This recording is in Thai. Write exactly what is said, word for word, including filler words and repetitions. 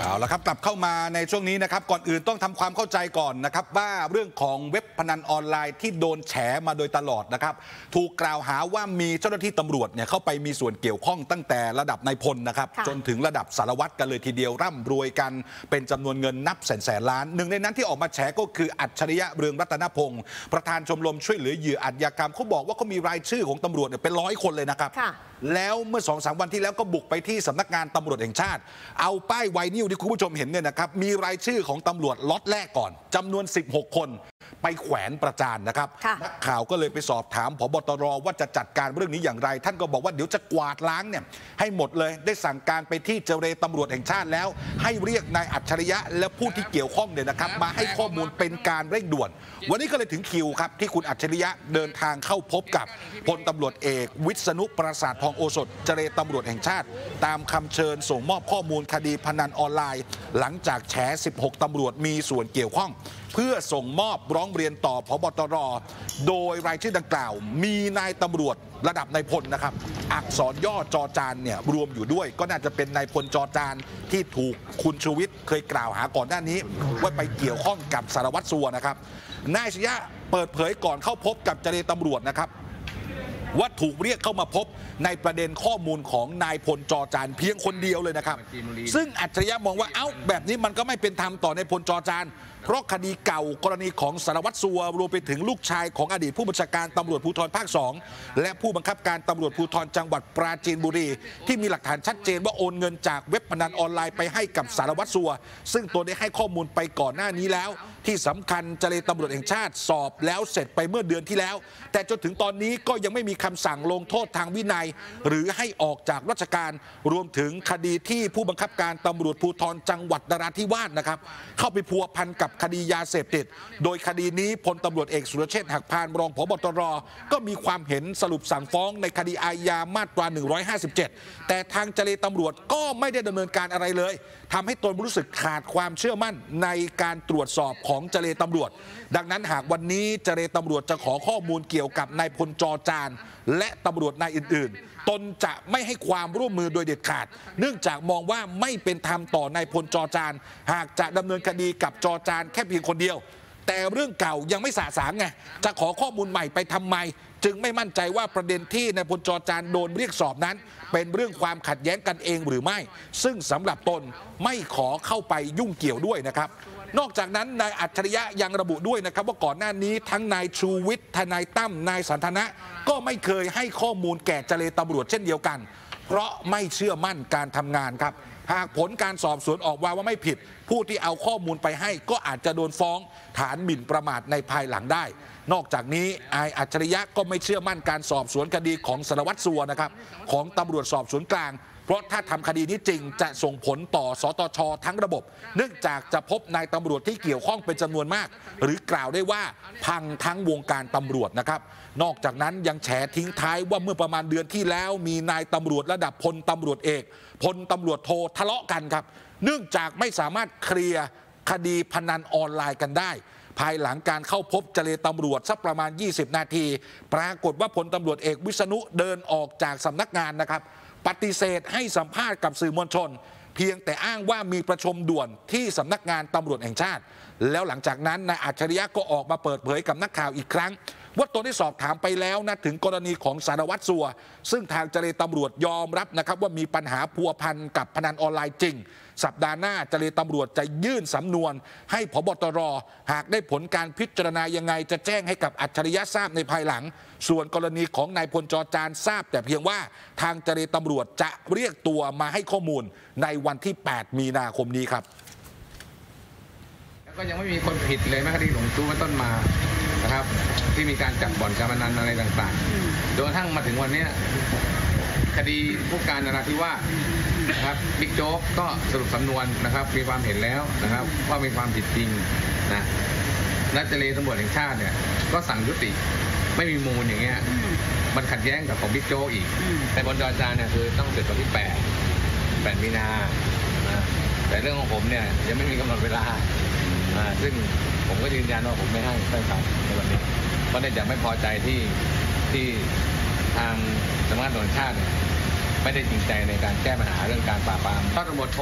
เอาละครับกลับเข้ามาในช่วงนี้นะครับก่อนอื่นต้องทำความเข้าใจก่อนนะครับว่าเรื่องของเว็บพนันออนไลน์ที่โดนแฉมาโดยตลอดนะครับถูกกล่าวหาว่ามีเจ้าหน้าที่ตำรวจเนี่ยเข้าไปมีส่วนเกี่ยวข้องตั้งแต่ระดับนายพลนะครับจนถึงระดับสารวัตรกันเลยทีเดียวร่ำรวยกันเป็นจำนวนเงินนับแสนแสนล้านหนึ่งในนั้นที่ออกมาแฉก็คืออัจฉริยะเรืองรัตนพงศ์ประธานชมรมช่วยเหลือเหยื่ออาชญากรรมเขาบอกว่าเขามีรายชื่อของตำรวจเนี่ยเป็นร้อยคนเลยนะครับแล้วเมื่อ สองถึงสาม วันที่แล้วก็บุกไปที่สำนักงานตำรวจแห่งชาติเอาป้ายไวนิลที่คุณผู้ชมเห็นเนี่ยนะครับมีรายชื่อของตำรวจล็อตแรกก่อนจำนวนสิบหกคนไปแขวนประจานนะครับนักข่าวก็เลยไปสอบถามผบตรว่าจะจัดการเรื่องนี้อย่างไรท่านก็บอกว่าเดี๋ยวจะกวาดล้างเนี่ยให้หมดเลยได้สั่งการไปที่เจรตำรวจแห่งชาติแล้วให้เรียกนายอัจฉริยะและผู้ที่เกี่ยวข้องเนี่ยนะครับมาให้ข้อมูลเป็นการเร่งด่วนวันนี้ก็เลยถึงคิวครับที่คุณอัจฉริยะเดินทางเข้าพบกับพลตำรวจเอกวิษณุปราสาททองโอสถเจรตำรวจแห่งชาติตามคำเชิญส่งมอบข้อมูลคดีพนันออนไลน์หลังจากแฉสิบหกตำรวจมีส่วนเกี่ยวข้องเพื่อส่งมอบร้องเรียนต่อผบตรโดยรายชื่อดังกล่าวมีนายตำรวจระดับนายพลนะครับอักษรย่อจอจานเนี่ยรวมอยู่ด้วยก็น่าจะเป็นนายพลจอจานที่ถูกคุณชูวิทย์เคยกล่าวหาก่อนหน้านี้ว่าไปเกี่ยวข้องกับสารวัตรสัวนะครับนายอัจฉริยะเปิดเผยก่อนเข้าพบกับเจรตำรวจนะครับว่าถูกเรียกเข้ามาพบในประเด็นข้อมูลของนายพลจอจานเพียงคนเดียวเลยนะครับซึ่งอัจฉริยะมองว่าเอ้าแบบนี้มันก็ไม่เป็นธรรมต่อนายพลจอจานเพราะคดีเก่ากรณีของสารวัตรสัวรวมไปถึงลูกชายของอดีตผู้บัญชาการตำรวจภูธรภาคสองและผู้บังคับการตำรวจภูธรจังหวัดปราจีนบุรีที่มีหลักฐานชัดเจนว่าโอนเงินจากเว็บพนันออนไลน์ไปให้กับสารวัตรสัวซึ่งตัวได้ให้ข้อมูลไปก่อนหน้านี้แล้วที่สำคัญเจรตำรวจแห่งชาติสอบแล้วเสร็จไปเมื่อเดือนที่แล้วแต่จนถึงตอนนี้ก็ยังไม่มีคำสั่งลงโทษทางวินัยหรือให้ออกจากราชการรวมถึงคดีที่ผู้บังคับการตำรวจภูธรจังหวัดนราธิวาสนะครับเข้าไปพัวพันกับคดียาเสพติดโดยคดีนี้พลตำรวจเอกสุรเชษฐ์หักพานรองผบตรก็มีความเห็นสรุปสั่งฟ้องในคดีอาญามาตราหนึ่งร้อยห้าสิบเจ็ดแต่ทางเจรตำรวจก็ไม่ได้ดำเนินการอะไรเลยทำให้ตนรู้สึกขาดความเชื่อมั่นในการตรวจสอบของเจรตำรวจดังนั้นหากวันนี้เจรตำรวจจะขอข้อมูลเกี่ยวกับนายพลจอจานและตำรวจนายอื่นๆตนจะไม่ให้ความร่วมมือโดยเด็ดขาดเนื่องจากมองว่าไม่เป็นธรรมต่อนายพลจอจานหากจะดำเนินคดีกับจอจานแค่เพียงคนเดียวแต่เรื่องเก่ายังไม่สะสางไงจะขอข้อมูลใหม่ไปทำไมจึงไม่มั่นใจว่าประเด็นที่นายพลจอจานโดนเรียกสอบนั้นเป็นเรื่องความขัดแย้งกันเองหรือไม่ซึ่งสำหรับตนไม่ขอเข้าไปยุ่งเกี่ยวด้วยนะครับนอกจากนั้นนายอัจฉริยะยังระบุด้วยนะครับว่าก่อนหน้านี้ทั้งนายชูวิทย์ทนายตั้มนายสันทนะก็ไม่เคยให้ข้อมูลแก่เจรตำรวจเช่นเดียวกันเพราะไม่เชื่อมั่นการทำงานครับหากผลการสอบสวนออกมาว่าไม่ผิดผู้ที่เอาข้อมูลไปให้ก็อาจจะโดนฟ้องฐานหมิ่นประมาทในภายหลังได้นอกจากนี้นายอัจฉริยะก็ไม่เชื่อมั่นการสอบสวนคดีของสารวัตรสัวนะครับของตำรวจสอบสวนกลางเพราะถ้าทำคดีนี้จริงจะส่งผลต่อสตช.ทั้งระบบเนื่องจากจะพบนายตำรวจที่เกี่ยวข้องเป็นจำนวนมากหรือกล่าวได้ว่าพังทั้งวงการตำรวจนะครับนอกจากนั้นยังแฉทิ้งท้ายว่าเมื่อประมาณเดือนที่แล้วมีนายตำรวจระดับพลตำรวจเอกพลตำรวจโททะเลาะกันครับเนื่องจากไม่สามารถเคลียร์คดีพนันออนไลน์กันได้ภายหลังการเข้าพบเจรตำรวจสักประมาณยี่สิบนาทีปรากฏว่าพลตำรวจเอกวิษณุเดินออกจากสำนักงานนะครับปฏิเสธให้สัมภาษณ์กับสื่อมวลชนเพียงแต่อ้างว่ามีประชุมด่วนที่สำนักงานตำรวจแห่งชาติแล้วหลังจากนั้นนายอัจฉริยะก็ออกมาเปิดเผยกับนักข่าวอีกครั้งว่าตนได้สอบถามไปแล้วนะถึงกรณีของสารวัตรสัวซึ่งทางเจรตำรวจยอมรับนะครับว่ามีปัญหาพัวพันกับพนันออนไลน์จริงสัปดาห์หน้าเจรตำรวจจะยื่นสำนวนให้ผบตรหากได้ผลการพิจารณายังไงจะแจ้งให้กับอัจฉริยะทราบในภายหลังส่วนกรณีของนายพลจอจานทราบแต่เพียงว่าทางเจรตำรวจจะเรียกตัวมาให้ข้อมูลในวันที่แปดมีนาคมนี้ครับแล้วก็ยังไม่มีคนผิดเลยแม้คดีหลงจู้เป็นต้นมานะครับที่มีการจับบ่อนการพนันอะไรต่างๆจนกระทั่งมาถึงวันนี้คดีผู้การนราธิวาสนะครับบิ๊กโจ๊กก็สรุปสำนวนนะครับมีความเห็นแล้วนะครับว่ามีความผิดจริงนะและเจรตำรวจแห่งชาติเนี่ยก็สั่งยุติไม่มีมูลอย่างเงี้ยมันขัดแย้งกับของบิ๊กโจ๊กอีกแต่บนจอจานเนี่ยคือต้องเสร็จวันที่แปด แปดมีนานะแต่เรื่องของผมเนี่ยยังไม่มีกำหนดเวลาซึ่งผมก็ยืนยันว่าผมไม่ให้ใช่ครับในวันนี้เพราะเนื่องจากไม่พอใจที่ที่ทางสำนักงานตำรวจแห่งชาติไม่ได้จริงใจในการแก้ปัญหาเรื่องการปราบปรามตำรวจโท